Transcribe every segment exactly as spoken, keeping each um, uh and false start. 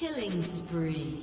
Killing spree.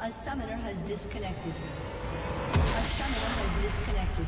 A summoner has disconnected. A summoner has disconnected.